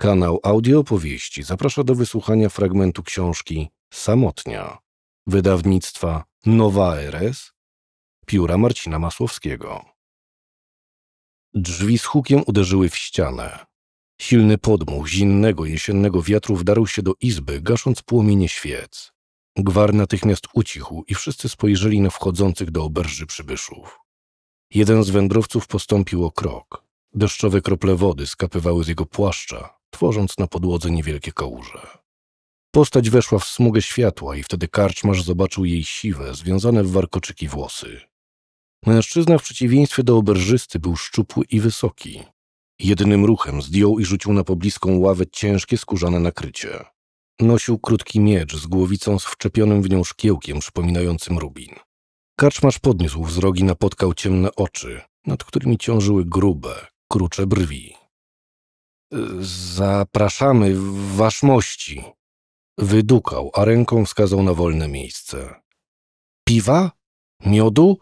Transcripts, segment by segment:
Kanał Audiopowieści zaprasza do wysłuchania fragmentu książki Samotnia, wydawnictwa Novae Res, pióra Marcina Masłowskiego. Drzwi z hukiem uderzyły w ścianę. Silny podmuch zimnego jesiennego wiatru wdarł się do izby, gasząc płomienie świec. Gwar natychmiast ucichł i wszyscy spojrzeli na wchodzących do oberży przybyszów. Jeden z wędrowców postąpił o krok. Deszczowe krople wody skapywały z jego płaszcza, tworząc na podłodze niewielkie kałuże. Postać weszła w smugę światła i wtedy karczmarz zobaczył jej siwe, związane w warkoczyki włosy. Mężczyzna w przeciwieństwie do oberżysty był szczupły i wysoki. Jednym ruchem zdjął i rzucił na pobliską ławę ciężkie skórzane nakrycie. Nosił krótki miecz z głowicą z wczepionym w nią szkiełkiem przypominającym rubin. Karczmarz podniósł wzrok i napotkał ciemne oczy, nad którymi ciążyły grube, krucze brwi. Zapraszamy, waszmości! Wydukał, a ręką wskazał na wolne miejsce. Piwa? Miodu?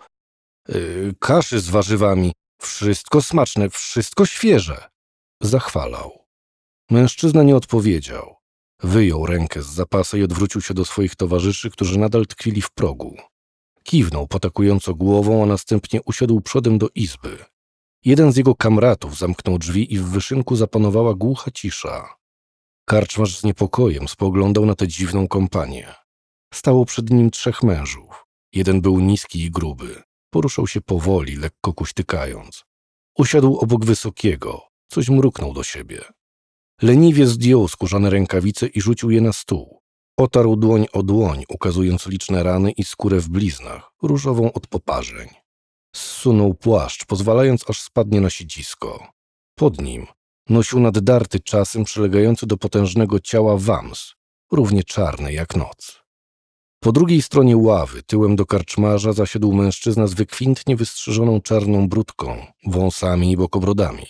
Kaszy z warzywami. Wszystko smaczne, wszystko świeże! Zachwalał. Mężczyzna nie odpowiedział. Wyjął rękę z zapasa i odwrócił się do swoich towarzyszy, którzy nadal tkwili w progu. Kiwnął potakująco głową, a następnie usiadł przodem do izby. Jeden z jego kamratów zamknął drzwi i w wyszynku zapanowała głucha cisza. Karczmarz z niepokojem spoglądał na tę dziwną kompanię. Stało przed nim trzech mężów. Jeden był niski i gruby. Poruszał się powoli, lekko kuśtykając. Usiadł obok wysokiego. Coś mruknął do siebie. Leniwie zdjął skórzane rękawice i rzucił je na stół. Otarł dłoń o dłoń, ukazując liczne rany i skórę w bliznach, różową od poparzeń. Zsunął płaszcz, pozwalając, aż spadnie na siedzisko. Pod nim nosił naddarty czasem przylegający do potężnego ciała wams, równie czarny jak noc. Po drugiej stronie ławy, tyłem do karczmarza, zasiadł mężczyzna z wykwintnie wystrzyżoną czarną bródką, wąsami i bokobrodami.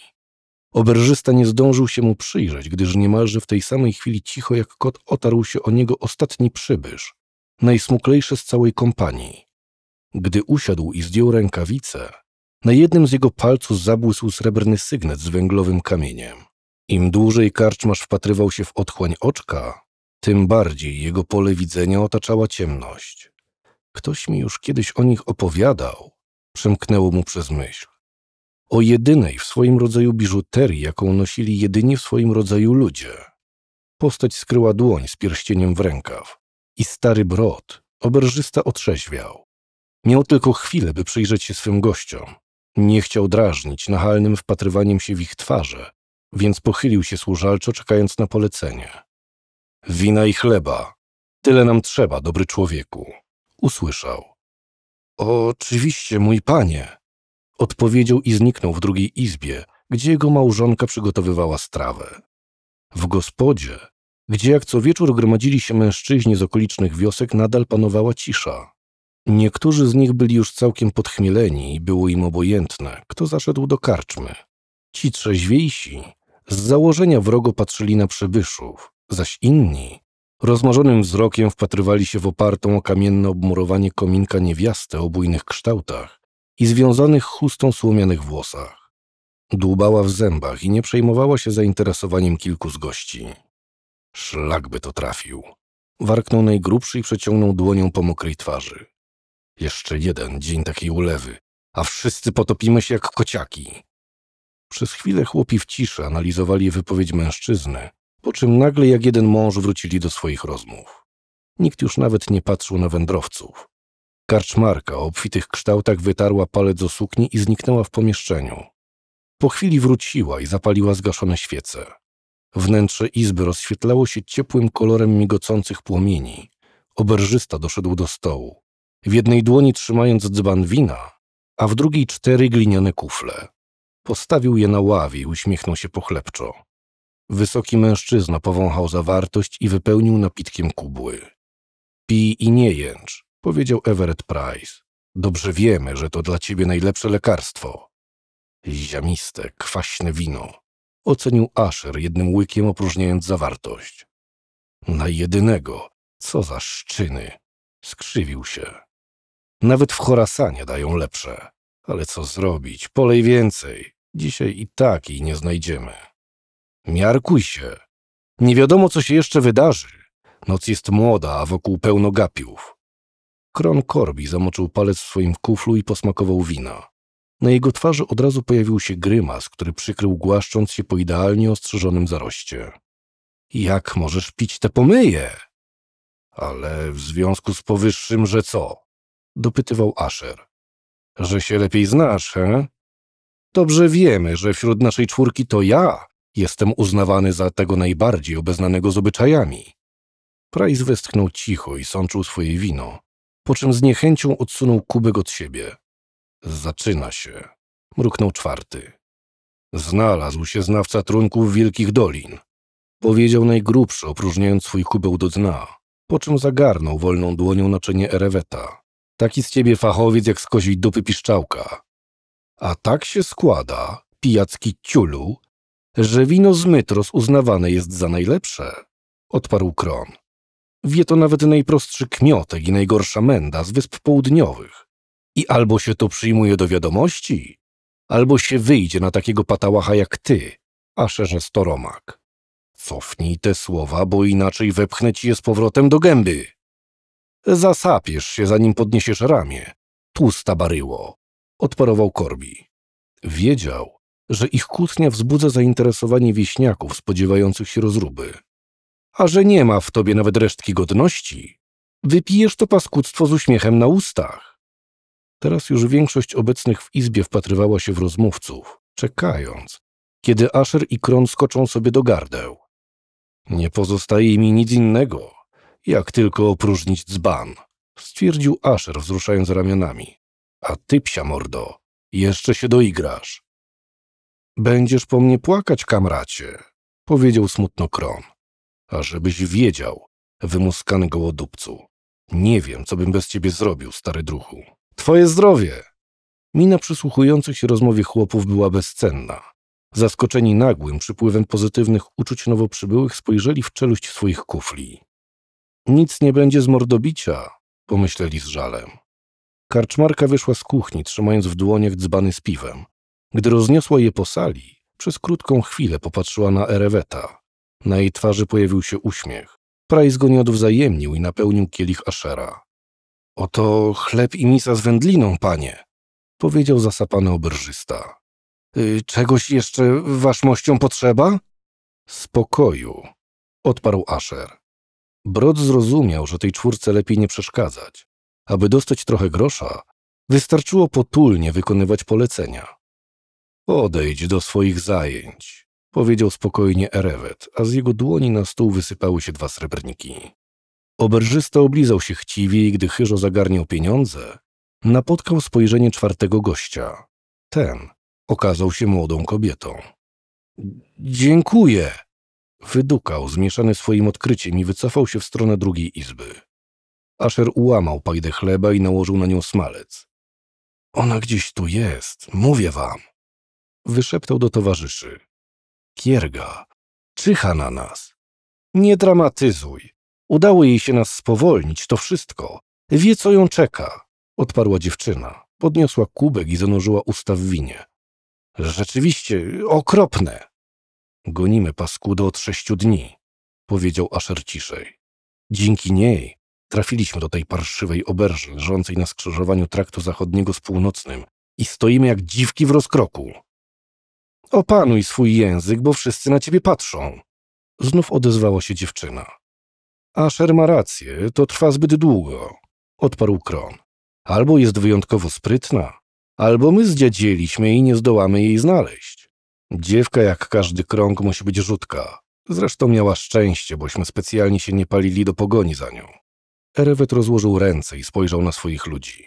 Oberżysta nie zdążył się mu przyjrzeć, gdyż niemalże w tej samej chwili cicho jak kot otarł się o niego ostatni przybysz, najsmuklejszy z całej kompanii. Gdy usiadł i zdjął rękawice, na jednym z jego palców zabłysł srebrny sygnet z węglowym kamieniem. Im dłużej karczmarz wpatrywał się w otchłań oczka, tym bardziej jego pole widzenia otaczała ciemność. Ktoś mi już kiedyś o nich opowiadał, przemknęło mu przez myśl. O jedynej w swoim rodzaju biżuterii, jaką nosili jedynie w swoim rodzaju ludzie. Postać skryła dłoń z pierścieniem w rękaw i stary Brod, oberżysta, otrzeźwiał. Miał tylko chwilę, by przyjrzeć się swym gościom. Nie chciał drażnić nachalnym wpatrywaniem się w ich twarze, więc pochylił się służalczo, czekając na polecenie. Wina i chleba. Tyle nam trzeba, dobry człowieku. Usłyszał. Oczywiście, mój panie. Odpowiedział i zniknął w drugiej izbie, gdzie jego małżonka przygotowywała strawę. W gospodzie, gdzie jak co wieczór gromadzili się mężczyźni z okolicznych wiosek, nadal panowała cisza. Niektórzy z nich byli już całkiem podchmieleni i było im obojętne, kto zaszedł do karczmy. Ci trzeźwiejsi z założenia wrogo patrzyli na przybyszów, zaś inni rozmarzonym wzrokiem wpatrywali się w opartą o kamienne obmurowanie kominka niewiastę o bujnych kształtach i związanych chustą słomianych włosach. Dłubała w zębach i nie przejmowała się zainteresowaniem kilku z gości. Szlak by to trafił. Warknął najgrubszy i przeciągnął dłonią po mokrej twarzy. Jeszcze jeden dzień takiej ulewy, a wszyscy potopimy się jak kociaki. Przez chwilę chłopi w ciszy analizowali wypowiedź mężczyzny, po czym nagle jak jeden mąż wrócili do swoich rozmów. Nikt już nawet nie patrzył na wędrowców. Karczmarka o obfitych kształtach wytarła palec o sukni i zniknęła w pomieszczeniu. Po chwili wróciła i zapaliła zgaszone świece. Wnętrze izby rozświetlało się ciepłym kolorem migocących płomieni. Oberżysta doszedł do stołu. W jednej dłoni trzymając dzban wina, a w drugiej 4 gliniane kufle. Postawił je na ławie i uśmiechnął się pochlebczo. Wysoki mężczyzna powąchał zawartość i wypełnił napitkiem kubły. Pij i nie jęcz, powiedział Everett Price. Dobrze wiemy, że to dla ciebie najlepsze lekarstwo. Ziamiste, kwaśne wino, ocenił Asher jednym łykiem, opróżniając zawartość. Na jedynego, co za szczyny, skrzywił się. Nawet w Chorasanie dają lepsze. Ale co zrobić? Polej więcej. Dzisiaj i takiej nie znajdziemy. Miarkuj się. Nie wiadomo, co się jeszcze wydarzy. Noc jest młoda, a wokół pełno gapiów. Kron Korbi zamoczył palec w swoim kuflu i posmakował wina. Na jego twarzy od razu pojawił się grymas, który przykrył, głaszcząc się po idealnie ostrzyżonym zaroście. Jak możesz pić te pomyje? Ale w związku z powyższym, że co? Dopytywał Asher. Że się lepiej znasz, he? Dobrze wiemy, że wśród naszej czwórki to ja jestem uznawany za tego najbardziej obeznanego z obyczajami. Price westchnął cicho i sączył swoje wino, po czym z niechęcią odsunął kubek od siebie. Zaczyna się, mruknął czwarty. Znalazł się znawca trunków Wielkich Dolin. Powiedział najgrubszy, opróżniając swój kubeł do dna, po czym zagarnął wolną dłonią naczynie Ereweta. Taki z ciebie fachowiec jak z koziej dupy piszczałka. A tak się składa, pijacki ciulu, że wino z Mytros uznawane jest za najlepsze, odparł Kron. Wie to nawet najprostszy kmiotek i najgorsza menda z Wysp Południowych. I albo się to przyjmuje do wiadomości, albo się wyjdzie na takiego patałacha jak ty, Asherze Storomak. Cofnij te słowa, bo inaczej wepchnę ci je z powrotem do gęby. Zasapiesz się, zanim podniesiesz ramię. Tłusta baryło, odparował Korbi. Wiedział, że ich kłótnia wzbudza zainteresowanie wieśniaków spodziewających się rozruby. A że nie ma w tobie nawet resztki godności, wypijesz to paskudztwo z uśmiechem na ustach. Teraz już większość obecnych w izbie wpatrywała się w rozmówców, czekając, kiedy Asher i Kron skoczą sobie do gardeł. Nie pozostaje mi nic innego, jak tylko opróżnić dzban, stwierdził Asher, wzruszając ramionami. A ty, psia mordo, jeszcze się doigrasz. Będziesz po mnie płakać, kamracie, powiedział smutno Kron. A żebyś wiedział, wymuskany gołodupcu, nie wiem, co bym bez ciebie zrobił, stary druchu. Twoje zdrowie! Mina przysłuchujących się rozmowie chłopów była bezcenna. Zaskoczeni nagłym przypływem pozytywnych uczuć nowo przybyłych spojrzeli w czeluść swoich kufli. Nic nie będzie z mordobicia, pomyśleli z żalem. Karczmarka wyszła z kuchni, trzymając w dłoniach dzbany z piwem. Gdy rozniosła je po sali, przez krótką chwilę popatrzyła na Ereweta. Na jej twarzy pojawił się uśmiech. Price go nie odwzajemnił i napełnił kielich Ashera. — Oto chleb i misa z wędliną, panie — powiedział zasapany oberżysta. — Czegoś jeszcze waszmością potrzeba? — Spokoju — odparł Asher. Brod zrozumiał, że tej czwórce lepiej nie przeszkadzać. Aby dostać trochę grosza, wystarczyło potulnie wykonywać polecenia. — Odejdź do swoich zajęć — powiedział spokojnie Erewet, a z jego dłoni na stół wysypały się dwa srebrniki. Oberżysta oblizał się chciwie i gdy chyżo zagarniał pieniądze, napotkał spojrzenie czwartego gościa. Ten okazał się młodą kobietą. Dziękuję! Wydukał, zmieszany swoim odkryciem i wycofał się w stronę drugiej izby. Asher ułamał pajdę chleba i nałożył na nią smalec. Ona gdzieś tu jest, mówię wam! Wyszeptał do towarzyszy. Kierga czyha na nas. Nie dramatyzuj. Udało jej się nas spowolnić, to wszystko. Wie, co ją czeka, odparła dziewczyna. Podniosła kubek i zanurzyła usta w winie. Rzeczywiście, okropne. Gonimy paskudę od 6 dni, powiedział Asher ciszej. Dzięki niej trafiliśmy do tej parszywej oberży leżącej na skrzyżowaniu traktu zachodniego z północnym i stoimy jak dziwki w rozkroku. Opanuj swój język, bo wszyscy na ciebie patrzą. Znów odezwała się dziewczyna. Asher ma rację, to trwa zbyt długo, odparł Kron. Albo jest wyjątkowo sprytna, albo my zdziadzieliśmy i nie zdołamy jej znaleźć. Dziewka jak każdy krąg musi być rzutka. Zresztą miała szczęście, bośmy specjalnie się nie palili do pogoni za nią. Erewet rozłożył ręce i spojrzał na swoich ludzi.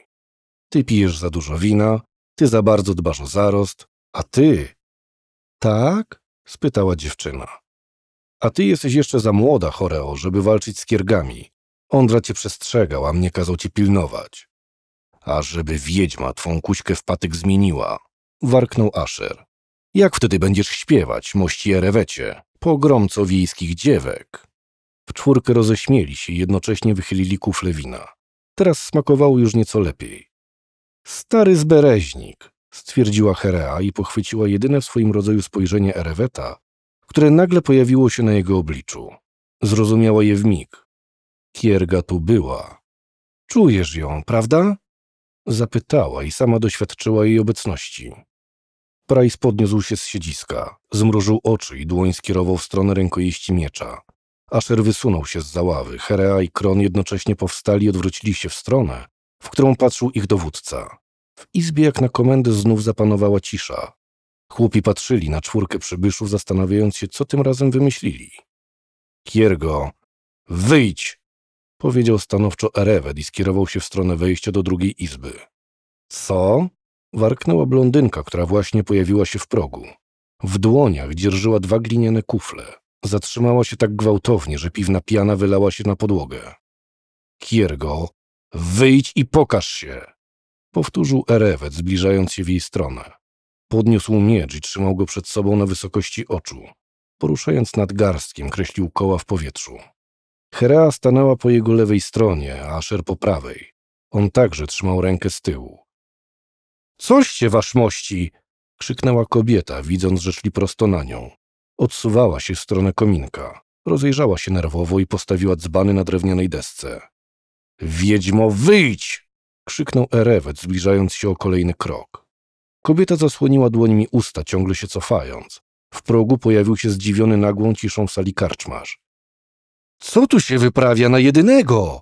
Ty pijesz za dużo wina, ty za bardzo dbasz o zarost, a ty... Tak? spytała dziewczyna. A ty jesteś jeszcze za młoda, Choreo, żeby walczyć z kiergami. Ondra cię przestrzegał, a mnie kazał cię pilnować. A żeby wiedźma twą kuśkę w patyk zmieniła, warknął Asher. Jak wtedy będziesz śpiewać, mości Erewecie, pogromco wiejskich dziewek? W czwórkę roześmieli się i jednocześnie wychylili kufle wina. Teraz smakowało już nieco lepiej. Stary zbereźnik! stwierdziła Herea i pochwyciła jedyne w swoim rodzaju spojrzenie Ereweta, które nagle pojawiło się na jego obliczu. Zrozumiała je w mig. Kierga tu była. Czujesz ją, prawda? Zapytała i sama doświadczyła jej obecności. Price podniósł się z siedziska, zmrużył oczy i dłoń skierował w stronę rękojeści miecza. Asher wysunął się z załawy. Herea i Kron jednocześnie powstali i odwrócili się w stronę, w którą patrzył ich dowódca. W izbie jak na komendę znów zapanowała cisza. Chłopi patrzyli na czwórkę przybyszów, zastanawiając się, co tym razem wymyślili. Kiergo, wyjdź! Powiedział stanowczo Erewet i skierował się w stronę wejścia do drugiej izby. Co? Warknęła blondynka, która właśnie pojawiła się w progu. W dłoniach dzierżyła dwa gliniane kufle. Zatrzymała się tak gwałtownie, że piwna piana wylała się na podłogę. Kiergo, wyjdź i pokaż się! Powtórzył Erewet, zbliżając się w jej stronę. Podniósł miecz i trzymał go przed sobą na wysokości oczu. Poruszając nadgarstkiem, kreślił koła w powietrzu. Herea stanęła po jego lewej stronie, a Asher po prawej. On także trzymał rękę z tyłu. — Coście, waszmości! — krzyknęła kobieta, widząc, że szli prosto na nią. Odsuwała się w stronę kominka. Rozejrzała się nerwowo i postawiła dzbany na drewnianej desce. — Wiedźmo, wyjdź! — krzyknął Erewet, zbliżając się o kolejny krok. Kobieta zasłoniła dłońmi usta, ciągle się cofając. W progu pojawił się zdziwiony nagłą ciszą w sali karczmarz. — Co tu się wyprawia na jedynego?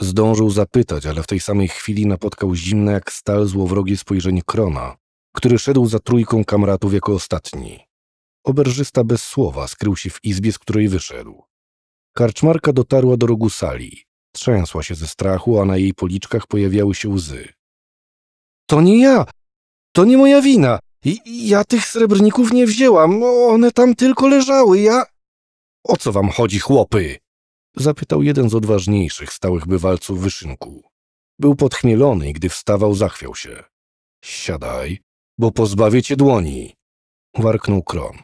Zdążył zapytać, ale w tej samej chwili napotkał zimne jak stal złowrogie spojrzenie Krona, który szedł za trójką kamratów jako ostatni. Oberżysta bez słowa skrył się w izbie, z której wyszedł. Karczmarka dotarła do rogu sali. Trzęsła się ze strachu, a na jej policzkach pojawiały się łzy. — To nie ja! To nie moja wina! Ja tych srebrników nie wzięłam, one tam tylko leżały, ja... — O co wam chodzi, chłopy? — zapytał jeden z odważniejszych stałych bywalców wyszynku. Był podchmielony i gdy wstawał, zachwiał się. — Siadaj, bo pozbawię cię dłoni! — warknął Kron.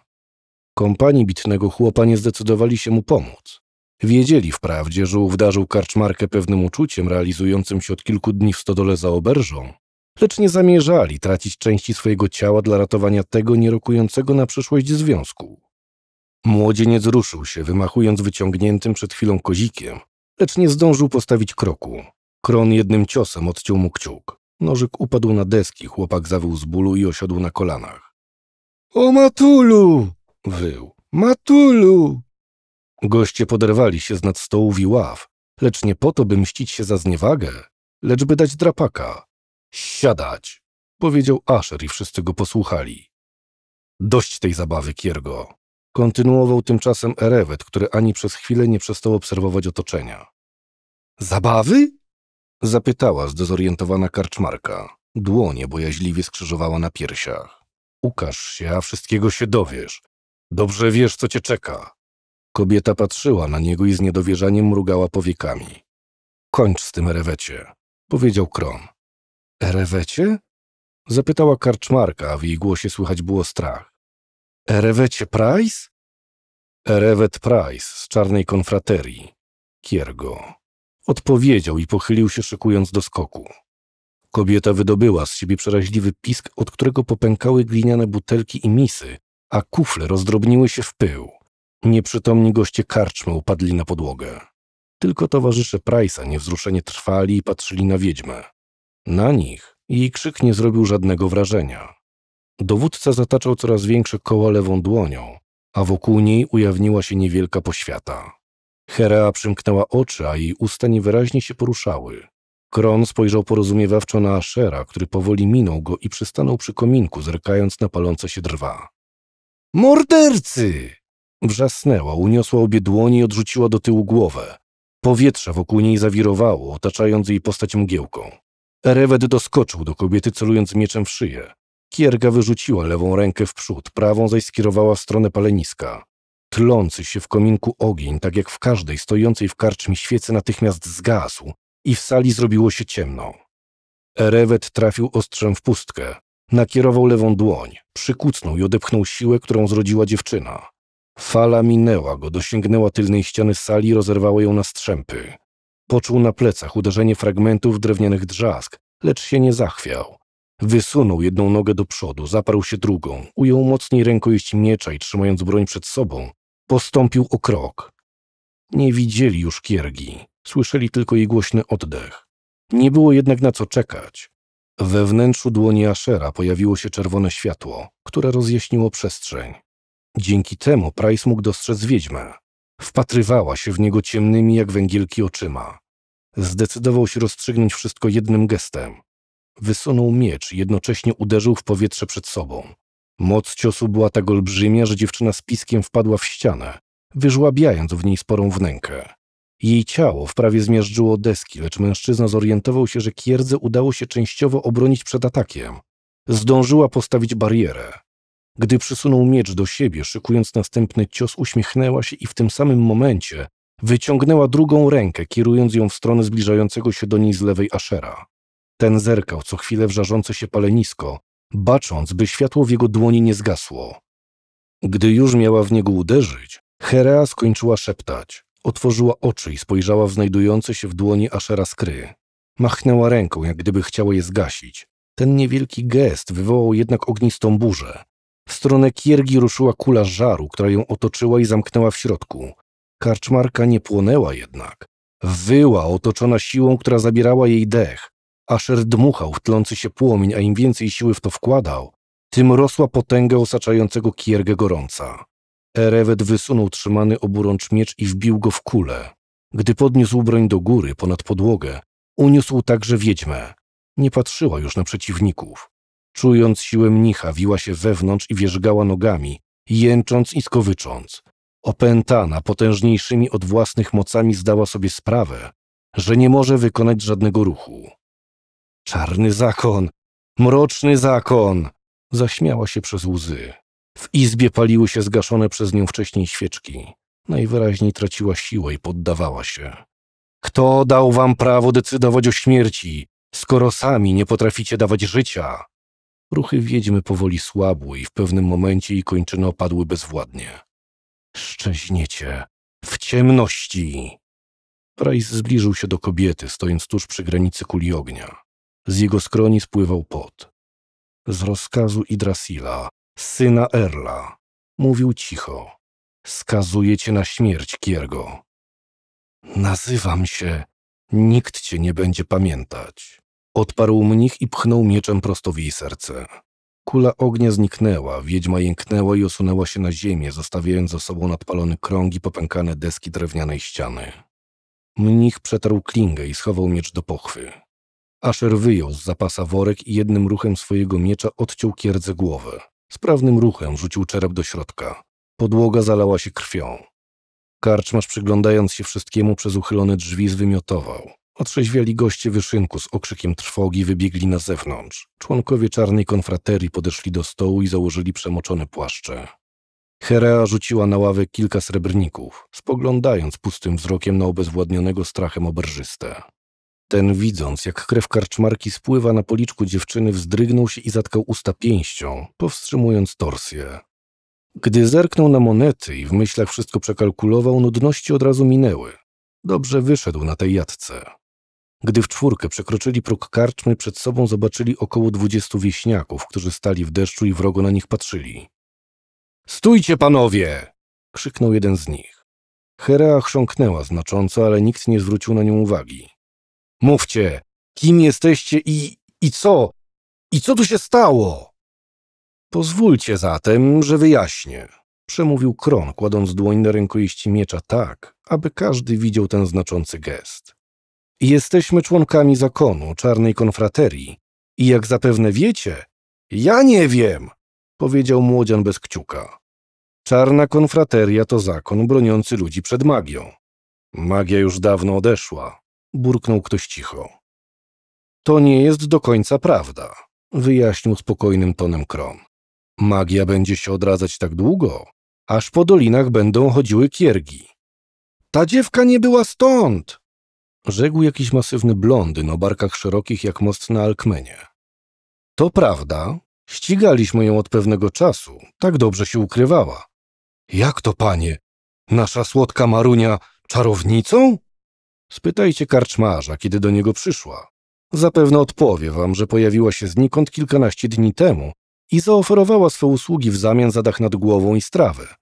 Kompanii bitnego chłopa nie zdecydowali się mu pomóc. Wiedzieli wprawdzie, że uwdarzył karczmarkę pewnym uczuciem realizującym się od kilku dni w stodole za oberżą, lecz nie zamierzali tracić części swojego ciała dla ratowania tego nierokującego na przyszłość związku. Młodzieniec ruszył się, wymachując wyciągniętym przed chwilą kozikiem, lecz nie zdążył postawić kroku. Kron jednym ciosem odciął mu kciuk. Nożyk upadł na deski, chłopak zawył z bólu i osiadł na kolanach. — O Matulu! — wył. — Matulu! Goście poderwali się z nad stołów i ław, lecz nie po to, by mścić się za zniewagę, lecz by dać drapaka. — Siadać! — powiedział Asher i wszyscy go posłuchali. — Dość tej zabawy, Kiergo! — kontynuował tymczasem Erewet, który ani przez chwilę nie przestał obserwować otoczenia. — Zabawy? — zapytała zdezorientowana karczmarka. Dłonie bojaźliwie skrzyżowała na piersiach. — Ukaż się, a wszystkiego się dowiesz. Dobrze wiesz, co cię czeka. Kobieta patrzyła na niego i z niedowierzaniem mrugała powiekami. — Kończ z tym, Erewecie! — powiedział Kron. — Erewecie? — zapytała karczmarka, a w jej głosie słychać było strach. — Erewecie Price? — Everett Price z Czarnej Konfraterii. Kiergo. Odpowiedział i pochylił się, szykując do skoku. Kobieta wydobyła z siebie przeraźliwy pisk, od którego popękały gliniane butelki i misy, a kufle rozdrobniły się w pył. Nieprzytomni goście karczmy upadli na podłogę. Tylko towarzysze Price'a niewzruszenie trwali i patrzyli na wiedźmę. Na nich jej krzyk nie zrobił żadnego wrażenia. Dowódca zataczał coraz większe koła lewą dłonią, a wokół niej ujawniła się niewielka poświata. Herea przymknęła oczy, a jej usta niewyraźnie się poruszały. Kron spojrzał porozumiewawczo na Ashera, który powoli minął go i przystanął przy kominku, zerkając na palące się drwa. — Mordercy! — wrzasnęła, uniosła obie dłonie i odrzuciła do tyłu głowę. Powietrze wokół niej zawirowało, otaczając jej postać mgiełką. Erewet doskoczył do kobiety, celując mieczem w szyję. Kierga wyrzuciła lewą rękę w przód, prawą zaś skierowała w stronę paleniska. Tlący się w kominku ogień, tak jak w każdej stojącej w karczmie świecy, natychmiast zgasł i w sali zrobiło się ciemno. Erewet trafił ostrzem w pustkę, nakierował lewą dłoń, przykucnął i odepchnął siłę, którą zrodziła dziewczyna. Fala minęła go, dosięgnęła tylnej ściany sali i rozerwała ją na strzępy. Poczuł na plecach uderzenie fragmentów drewnianych drzazg, lecz się nie zachwiał. Wysunął jedną nogę do przodu, zaparł się drugą, ujął mocniej rękojeść miecza i trzymając broń przed sobą, postąpił o krok. Nie widzieli już Kiergi, słyszeli tylko jej głośny oddech. Nie było jednak na co czekać. We wnętrzu dłoni Ashera pojawiło się czerwone światło, które rozjaśniło przestrzeń. Dzięki temu Price mógł dostrzec wiedźmę. Wpatrywała się w niego ciemnymi jak węgielki oczyma. Zdecydował się rozstrzygnąć wszystko jednym gestem. Wysunął miecz i jednocześnie uderzył w powietrze przed sobą. Moc ciosu była tak olbrzymia, że dziewczyna z piskiem wpadła w ścianę, wyżłabiając w niej sporą wnękę. Jej ciało wprawie zmiażdżyło deski, lecz mężczyzna zorientował się, że Kierdze udało się częściowo obronić przed atakiem. Zdążyła postawić barierę. Gdy przysunął miecz do siebie, szykując następny cios, uśmiechnęła się i w tym samym momencie wyciągnęła drugą rękę, kierując ją w stronę zbliżającego się do niej z lewej Ashera. Ten zerkał co chwilę w żarzące się palenisko, bacząc, by światło w jego dłoni nie zgasło. Gdy już miała w niego uderzyć, Herea skończyła szeptać. Otworzyła oczy i spojrzała w znajdujące się w dłoni Ashera skry. Machnęła ręką, jak gdyby chciała je zgasić. Ten niewielki gest wywołał jednak ognistą burzę. W stronę Kiergi ruszyła kula żaru, która ją otoczyła i zamknęła w środku. Karczmarka nie płonęła jednak. Wyła otoczona siłą, która zabierała jej dech. Asher dmuchał w tlący się płomień, a im więcej siły w to wkładał, tym rosła potęga osaczającego Kiergę gorąca. Erewet wysunął trzymany oburącz miecz i wbił go w kulę. Gdy podniósł broń do góry, ponad podłogę, uniósł także wiedźmę. Nie patrzyła już na przeciwników. Czując siłę mnicha, wiła się wewnątrz i wierzgała nogami, jęcząc i skowycząc. Opętana potężniejszymi od własnych mocami zdała sobie sprawę, że nie może wykonać żadnego ruchu. Czarny zakon! Mroczny zakon! Zaśmiała się przez łzy. W izbie paliły się zgaszone przez nią wcześniej świeczki. Najwyraźniej traciła siłę i poddawała się. Kto dał wam prawo decydować o śmierci, skoro sami nie potraficie dawać życia? Ruchy wiedźmy powoli słabły i w pewnym momencie jej kończyny opadły bezwładnie. Szczeźniecie w ciemności! Price zbliżył się do kobiety, stojąc tuż przy granicy kuli ognia. Z jego skroni spływał pot. Z rozkazu Idrasila, syna Erla, mówił cicho. Skazuje cię na śmierć, Kiergo. Nazywam się. Nikt cię nie będzie pamiętać. Odparł mnich i pchnął mieczem prosto w jej serce. Kula ognia zniknęła, wiedźma jęknęła i osunęła się na ziemię, zostawiając za sobą nadpalony krąg i popękane deski drewnianej ściany. Mnich przetarł klingę i schował miecz do pochwy. Asher wyjął z zapasa worek i jednym ruchem swojego miecza odciął Kierdze głowę. Sprawnym ruchem rzucił czerep do środka. Podłoga zalała się krwią. Karczmarz, przyglądając się wszystkiemu przez uchylone drzwi, zwymiotował. Otrzeźwiali goście wyszynku z okrzykiem trwogi wybiegli na zewnątrz. Członkowie Czarnej Konfraterii podeszli do stołu i założyli przemoczone płaszcze. Herea rzuciła na ławę kilka srebrników, spoglądając pustym wzrokiem na obezwładnionego strachem oberżystę. Ten, widząc, jak krew karczmarki spływa na policzku dziewczyny, wzdrygnął się i zatkał usta pięścią, powstrzymując torsję. Gdy zerknął na monety i w myślach wszystko przekalkulował, nudności od razu minęły. Dobrze wyszedł na tej jatce. Gdy w czwórkę przekroczyli próg karczmy, przed sobą zobaczyli około 20 wieśniaków, którzy stali w deszczu i wrogo na nich patrzyli. — Stójcie, panowie! — krzyknął jeden z nich. Herea chrząknęła znacząco, ale nikt nie zwrócił na nią uwagi. — Mówcie, kim jesteście i co? I co tu się stało? — Pozwólcie zatem, że wyjaśnię — przemówił Kron, kładąc dłoń na rękojeści miecza tak, aby każdy widział ten znaczący gest. — Jesteśmy członkami zakonu Czarnej Konfraterii i jak zapewne wiecie... — Ja nie wiem! — powiedział młodzian bez kciuka. Czarna Konfrateria to zakon broniący ludzi przed magią. Magia już dawno odeszła, burknął ktoś cicho. To nie jest do końca prawda, wyjaśnił spokojnym tonem Kron. Magia będzie się odradzać tak długo, aż po dolinach będą chodziły kiergi. Ta dziewka nie była stąd, rzekł jakiś masywny blondyn o barkach szerokich jak most na Alkmenie. To prawda. Ścigaliśmy ją od pewnego czasu, tak dobrze się ukrywała. Jak to, panie? Nasza słodka Marunia czarownicą? Spytajcie karczmarza, kiedy do niego przyszła. Zapewne odpowie wam, że pojawiła się znikąd kilkanaście dni temu i zaoferowała swe usługi w zamian za dach nad głową i strawę.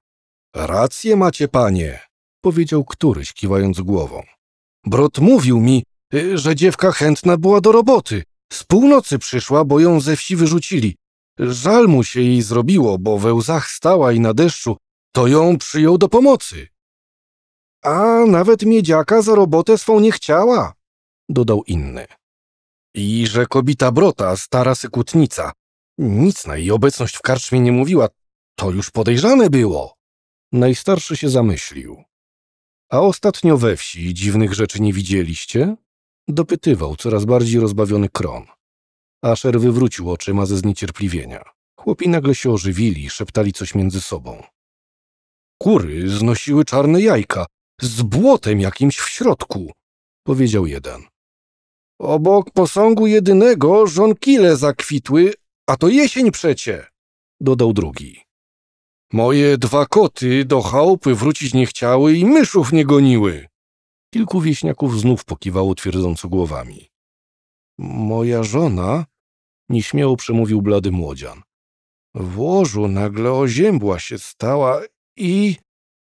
Rację macie, panie, powiedział któryś, kiwając głową. Brod mówił mi, że dziewka chętna była do roboty. Z północy przyszła, bo ją ze wsi wyrzucili. Żal mu się jej zrobiło, bo we łzach stała i na deszczu, to ją przyjął do pomocy. A nawet miedziaka za robotę swą nie chciała, dodał inny. I że kobita Brota, stara sykutnica, nic na jej obecność w karczmie nie mówiła, to już podejrzane było. Najstarszy się zamyślił. A ostatnio we wsi dziwnych rzeczy nie widzieliście? Dopytywał coraz bardziej rozbawiony Kron. Asher wywrócił oczyma ze zniecierpliwienia. Chłopi nagle się ożywili i szeptali coś między sobą. Kury znosiły czarne jajka, z błotem jakimś w środku, powiedział jeden. Obok posągu jedynego żonkile zakwitły, a to jesień przecie, dodał drugi. Moje dwa koty do chałupy wrócić nie chciały i myszów nie goniły. Kilku wieśniaków znów pokiwało twierdząco głowami. Moja żona, nieśmiało przemówił blady młodzian, w łożu nagle oziębła się stała i...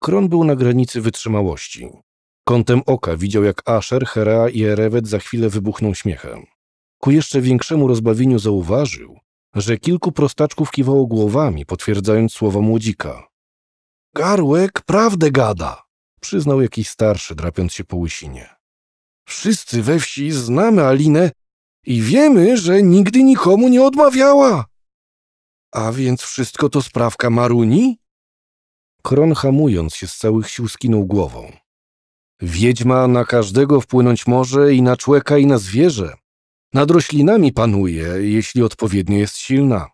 Kron był na granicy wytrzymałości. Kątem oka widział, jak Asher, Herea i Erewet za chwilę wybuchną śmiechem. Ku jeszcze większemu rozbawieniu zauważył, że kilku prostaczków kiwało głowami, potwierdzając słowa młodzika. Garłek prawdę gada, przyznał jakiś starszy, drapiąc się po łysinie. Wszyscy we wsi znamy Alinę i wiemy, że nigdy nikomu nie odmawiała. A więc wszystko to sprawka Maruni? Kron, hamując się z całych sił, skinął głową. Wiedźma na każdego wpłynąć może i na człeka, i na zwierzę. Nad roślinami panuje, jeśli odpowiednio jest silna.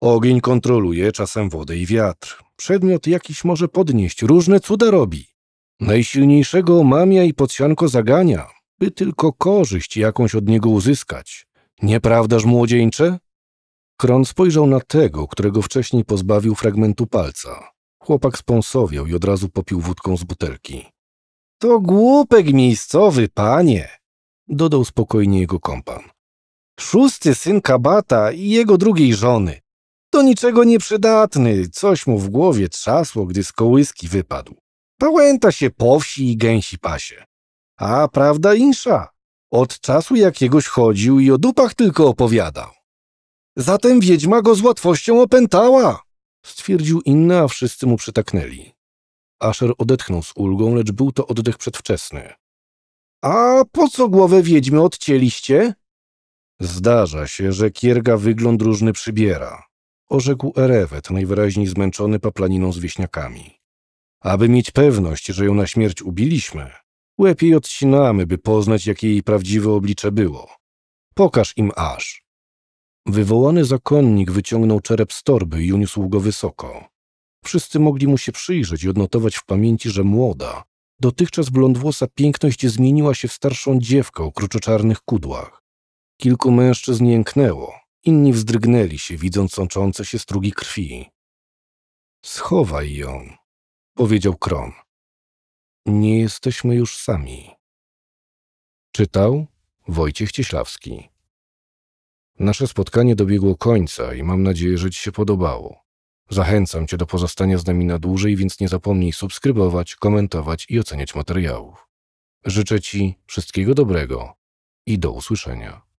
Ogień kontroluje, czasem wodę i wiatr. Przedmiot jakiś może podnieść, różne cuda robi. Najsilniejszego omamia i podsianko zagania, by tylko korzyść jakąś od niego uzyskać. Nieprawdaż, młodzieńcze? Kron spojrzał na tego, którego wcześniej pozbawił fragmentu palca. Chłopak spąsowiał i od razu popił wódką z butelki. To głupek miejscowy, panie, dodał spokojnie jego kompan. Szósty syn Kabata i jego drugiej żony. Do niczego nieprzydatny, coś mu w głowie trzasło, gdy z kołyski wypadł. Pałęta się po wsi i gęsi pasie. A prawda insza, od czasu jakiegoś chodził i o dupach tylko opowiadał. Zatem wiedźma go z łatwością opętała, stwierdził inny, a wszyscy mu przytaknęli. Asher odetchnął z ulgą, lecz był to oddech przedwczesny. A po co głowę wiedźmy odcięliście? Zdarza się, że Kierga wygląd różny przybiera, orzekł Erewet, najwyraźniej zmęczony paplaniną z wieśniakami. Aby mieć pewność, że ją na śmierć ubiliśmy, łeb jej odcinamy, by poznać, jakie jej prawdziwe oblicze było. Pokaż im aż. Wywołany zakonnik wyciągnął czerep z torby i uniósł go wysoko. Wszyscy mogli mu się przyjrzeć i odnotować w pamięci, że młoda, dotychczas blondwłosa piękność zmieniła się w starszą dziewkę o kruczoczarnych kudłach. Kilku mężczyzn jęknęło, inni wzdrygnęli się, widząc sączące się strugi krwi. Schowaj ją, powiedział Kron. Nie jesteśmy już sami. Czytał Wojciech Cieślawski. Nasze spotkanie dobiegło końca i mam nadzieję, że ci się podobało. Zachęcam cię do pozostania z nami na dłużej, więc nie zapomnij subskrybować, komentować i oceniać materiałów. Życzę ci wszystkiego dobrego i do usłyszenia.